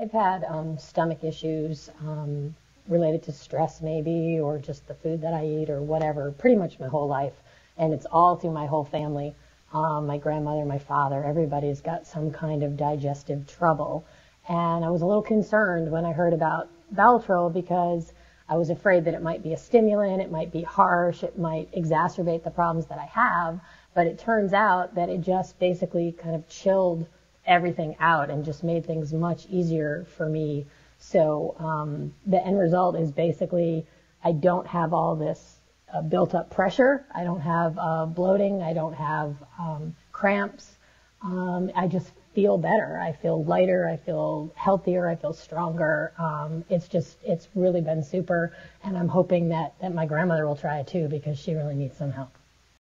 I've had stomach issues related to stress maybe, or just the food that I eat or whatever, pretty much my whole life. And it's all through my whole family. My grandmother, my father, everybody's got some kind of digestive trouble. And I was a little concerned when I heard about Bowtrol because I was afraid that it might be a stimulant, it might be harsh, it might exacerbate the problems that I have. But it turns out that it just basically kind of chilled everything out and just made things much easier for me. So the end result is basically I don't have all this built up pressure. I don't have bloating. I don't have cramps. I just feel better. I feel lighter. I feel healthier. I feel stronger. It's really been super. And I'm hoping that my grandmother will try it too because she really needs some help.